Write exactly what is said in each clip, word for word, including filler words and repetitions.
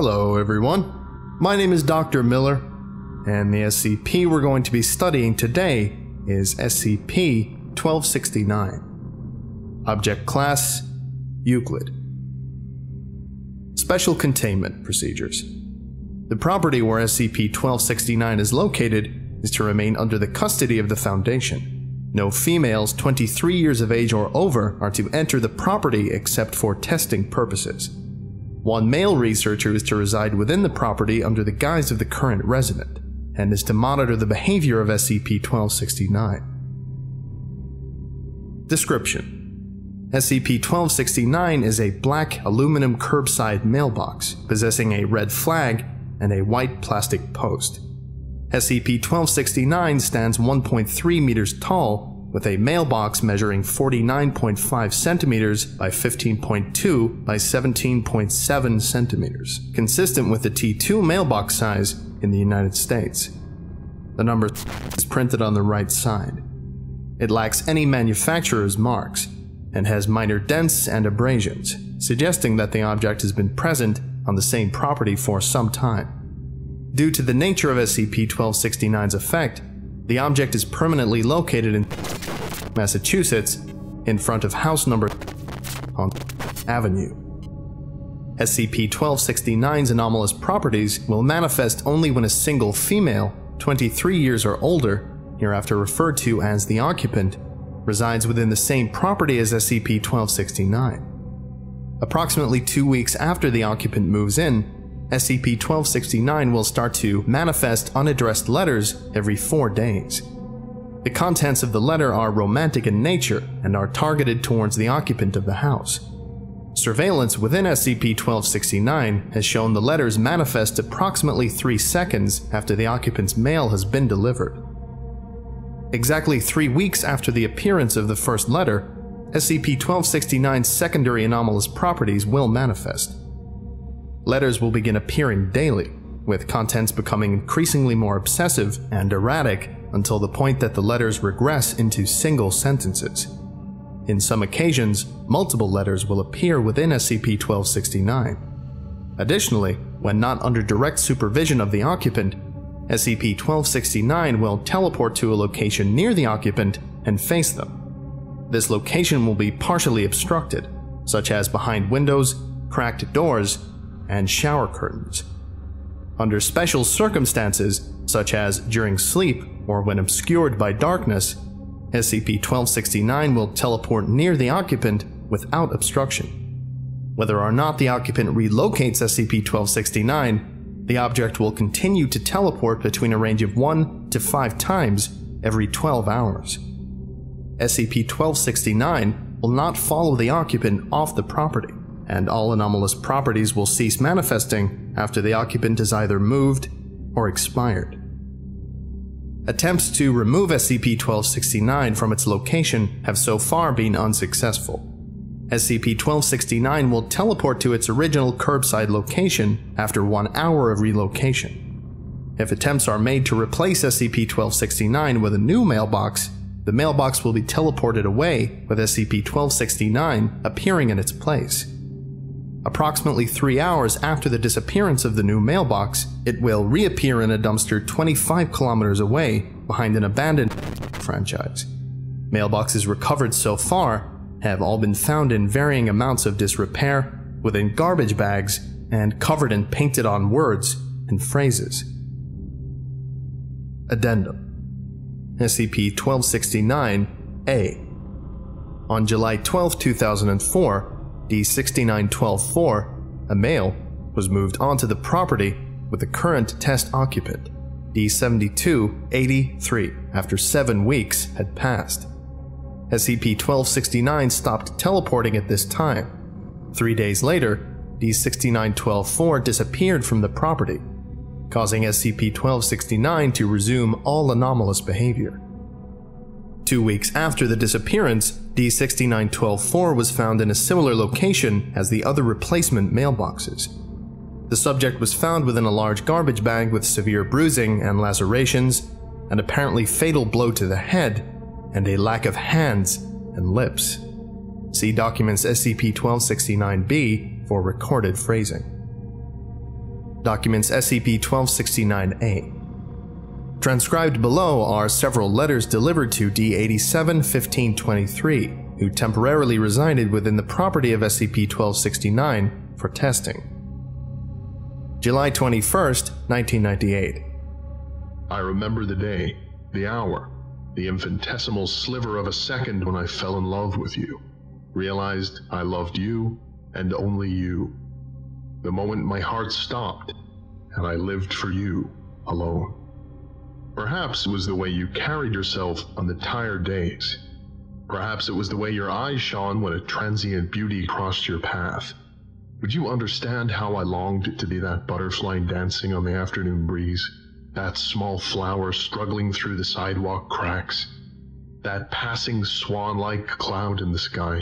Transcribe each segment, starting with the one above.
Hello everyone, my name is Doctor Miller, and the S C P we're going to be studying today is S C P twelve sixty-nine. Object Class: Euclid. Special Containment Procedures. The property where S C P twelve sixty-nine is located is to remain under the custody of the Foundation. No females twenty-three years of age or over are to enter the property except for testing purposes. One male researcher is to reside within the property under the guise of the current resident, and is to monitor the behavior of S C P twelve sixty-nine. Description: S C P twelve sixty-nine is a black aluminum curbside mailbox possessing a red flag and a white plastic post. S C P twelve sixty-nine stands one point three meters tall, with a mailbox measuring forty-nine point five centimeters by fifteen point two by seventeen point seven centimeters, consistent with the T two mailbox size in the United States. The number is printed on the right side. It lacks any manufacturer's marks, and has minor dents and abrasions, suggesting that the object has been present on the same property for some time. Due to the nature of S C P twelve sixty-nine's effect, the object is permanently located in Massachusetts, in front of house number on Avenue. S C P twelve sixty-nine's anomalous properties will manifest only when a single female, twenty-three years or older, hereafter referred to as the occupant, resides within the same property as S C P twelve sixty-nine. Approximately two weeks after the occupant moves in, S C P twelve sixty-nine will start to manifest unaddressed letters every four days. The contents of the letter are romantic in nature and are targeted towards the occupant of the house. Surveillance within S C P twelve sixty-nine has shown the letters manifest approximately three seconds after the occupant's mail has been delivered. Exactly three weeks after the appearance of the first letter, S C P twelve sixty-nine's secondary anomalous properties will manifest. Letters will begin appearing daily, with contents becoming increasingly more obsessive and erratic until the point that the letters regress into single sentences. In some occasions, multiple letters will appear within S C P twelve sixty-nine. Additionally, when not under direct supervision of the occupant, S C P twelve sixty-nine will teleport to a location near the occupant and face them. This location will be partially obstructed, such as behind windows, cracked doors, and shower curtains. Under special circumstances, such as during sleep or when obscured by darkness, S C P twelve sixty-nine will teleport near the occupant without obstruction. Whether or not the occupant relocates S C P twelve sixty-nine, the object will continue to teleport between a range of one to five times every twelve hours. S C P twelve sixty-nine will not follow the occupant off the property, and all anomalous properties will cease manifesting after the occupant is either moved or expired. Attempts to remove S C P twelve sixty-nine from its location have so far been unsuccessful. S C P twelve sixty-nine will teleport to its original curbside location after one hour of relocation. If attempts are made to replace S C P twelve sixty-nine with a new mailbox, the mailbox will be teleported away, with S C P twelve sixty-nine appearing in its place. Approximately three hours after the disappearance of the new mailbox, it will reappear in a dumpster twenty-five kilometers away behind an abandoned franchise. Mailboxes recovered so far have all been found in varying amounts of disrepair, within garbage bags, and covered and painted on words and phrases. Addendum: S C P twelve sixty-nine A. On July twelfth two thousand four, D sixty-nine twelve four, a male, was moved onto the property with the current test occupant, D seventy-two eighty-three, after seven weeks had passed. S C P twelve sixty-nine stopped teleporting at this time. Three days later, D sixty-nine twelve four disappeared from the property, causing S C P twelve sixty-nine to resume all anomalous behavior. Two weeks after the disappearance, D sixty-nine twelve four was found in a similar location as the other replacement mailboxes. The subject was found within a large garbage bag with severe bruising and lacerations, an apparently fatal blow to the head, and a lack of hands and lips. See documents S C P twelve sixty-nine B for recorded phrasing. documents S C P twelve sixty-nine A. Transcribed below are several letters delivered to D eighty-seven fifteen twenty-three, who temporarily resided within the property of S C P twelve sixty-nine for testing. July twenty-first, nineteen ninety-eight. I remember the day, the hour, the infinitesimal sliver of a second when I fell in love with you, realized I loved you and only you, the moment my heart stopped and I lived for you alone. Perhaps it was the way you carried yourself on the tired days. Perhaps it was the way your eyes shone when a transient beauty crossed your path. Would you understand how I longed to be that butterfly dancing on the afternoon breeze, that small flower struggling through the sidewalk cracks, that passing swan-like cloud in the sky?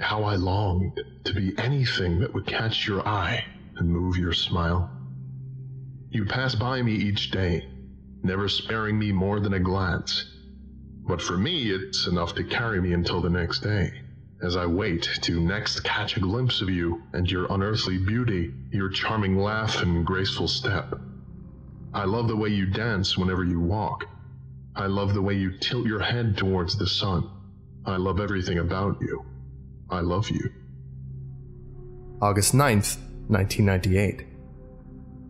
How I longed to be anything that would catch your eye and move your smile. You pass by me each day, never sparing me more than a glance. But for me, it's enough to carry me until the next day, as I wait to next catch a glimpse of you and your unearthly beauty, your charming laugh and graceful step. I love the way you dance whenever you walk. I love the way you tilt your head towards the sun. I love everything about you. I love you. August ninth, nineteen ninety-eight.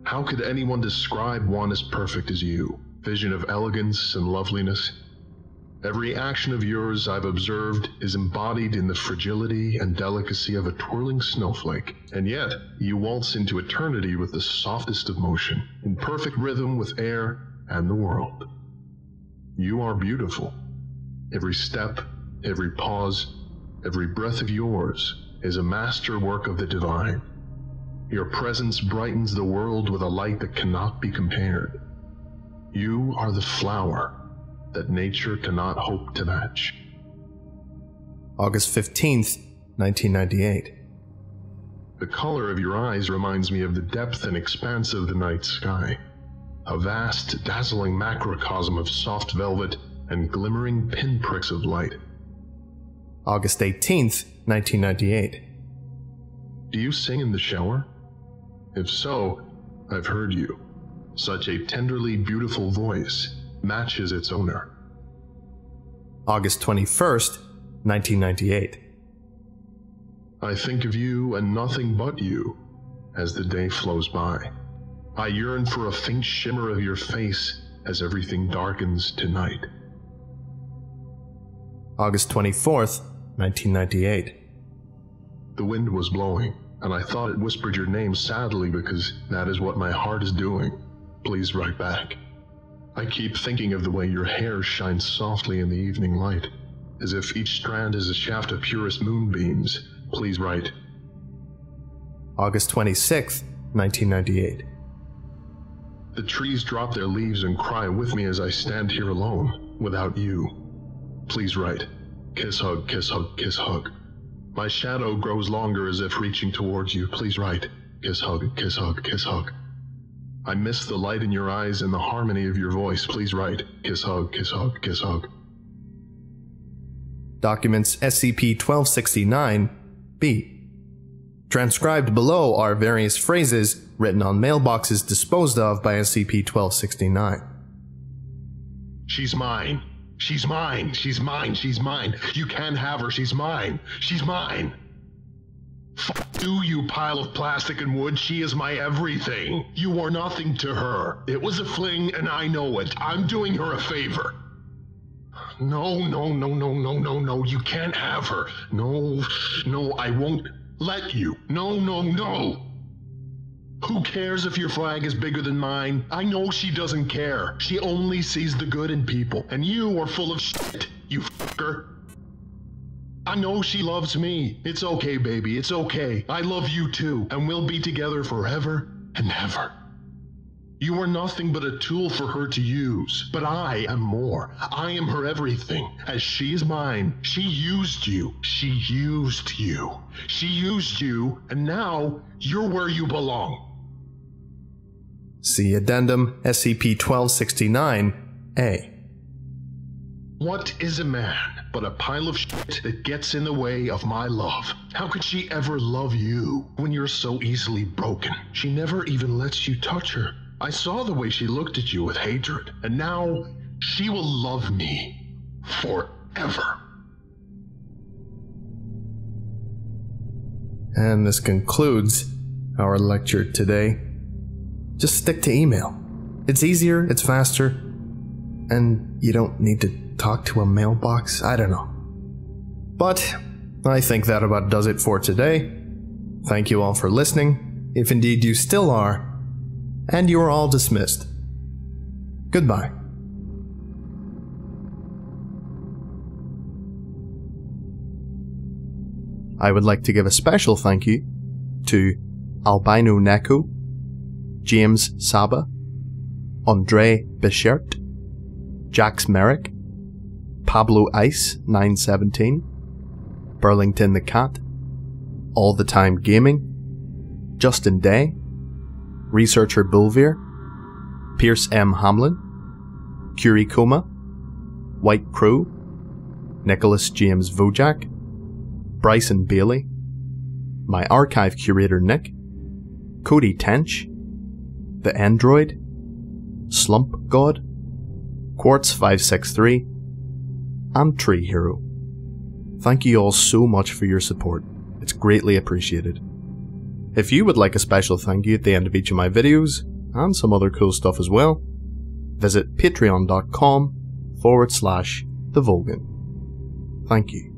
How could anyone describe one as perfect as you, vision of elegance and loveliness? Every action of yours I've observed is embodied in the fragility and delicacy of a twirling snowflake, and yet you waltz into eternity with the softest of motion, in perfect rhythm with air and the world. You are beautiful. Every step, every pause, every breath of yours is a masterwork of the divine. Your presence brightens the world with a light that cannot be compared. You are the flower that nature cannot hope to match. August fifteenth, nineteen ninety-eight. The color of your eyes reminds me of the depth and expanse of the night sky, a vast, dazzling macrocosm of soft velvet and glimmering pinpricks of light. August eighteenth, nineteen ninety-eight. Do you sing in the shower? If so, I've heard you. Such a tenderly beautiful voice matches its owner. August twenty-first, nineteen ninety-eight. I think of you and nothing but you as the day flows by. I yearn for a faint shimmer of your face as everything darkens to night. August twenty-fourth, nineteen ninety-eight. The wind was blowing, and I thought it whispered your name sadly because that is what my heart is doing. Please write back. I keep thinking of the way your hair shines softly in the evening light, as if each strand is a shaft of purest moonbeams. Please write. August twenty-sixth, nineteen ninety-eight. The trees drop their leaves and cry with me as I stand here alone, without you. Please write. Kiss, hug, kiss, hug, kiss, hug. My shadow grows longer as if reaching towards you. Please write. Kiss, hug, kiss, hug, kiss, hug. I miss the light in your eyes and the harmony of your voice. Please write. Kiss, hug, kiss, hug, kiss, hug. Documents S C P twelve sixty-nine B. Transcribed below are various phrases written on mailboxes disposed of by S C P twelve sixty-nine. She's mine. She's mine. She's mine. She's mine. You can't have her. She's mine. She's mine. Fuck you, you pile of plastic and wood. She is my everything. You are nothing to her. It was a fling, and I know it. I'm doing her a favor. No, no, no, no, no, no, no. You can't have her. No, no, I won't let you. No, no, no. Who cares if your flag is bigger than mine? I know she doesn't care. She only sees the good in people, and you are full of shit, you fucker. I know she loves me. It's okay, baby. It's okay. I love you too, and we'll be together forever and ever. You are nothing but a tool for her to use, but I am more. I am her everything, as she is mine. She used you. She used you. She used you, and now you're where you belong. See Addendum S C P twelve sixty-nine A. What is a man but a pile of shit that gets in the way of my love? How could she ever love you when you're so easily broken? She never even lets you touch her. I saw the way she looked at you with hatred, and now she will love me forever. And this concludes our lecture today. Just stick to email. It's easier, it's faster, and you don't need to talk to a mailbox. I don't know. But I think that about does it for today. Thank you all for listening, if indeed you still are, and you are all dismissed. Goodbye. I would like to give a special thank you to Albino Neko, James Saba, Andre Bichert, Jax Merrick, Pablo Ice nine seventeen, Burlington the Cat, All the Time Gaming, Justin Day, Researcher Bulvier, Pierce M. Hamlin, Curie Coma, White Crew, Nicholas James Vojak, Bryson Bailey, My Archive Curator Nick, Cody Tench, The Android, Slump God, Quartz five six three, and Tree Hero. Thank you all so much for your support, it's greatly appreciated. If you would like a special thank you at the end of each of my videos, and some other cool stuff as well, visit patreon dot com forward slash the Vulgan. Thank you.